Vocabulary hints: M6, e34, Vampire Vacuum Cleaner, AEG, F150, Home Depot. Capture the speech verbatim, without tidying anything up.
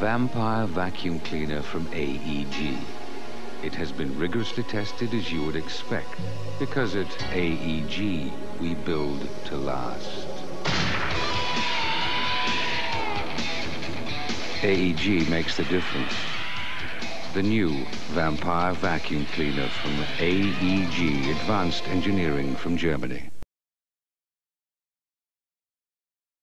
Vampire Vacuum Cleaner from A E G. It has been rigorously tested as you would expect, because at A E G we build to last. A E G makes the difference. The new Vampire Vacuum Cleaner from A E G Advanced Engineering from Germany.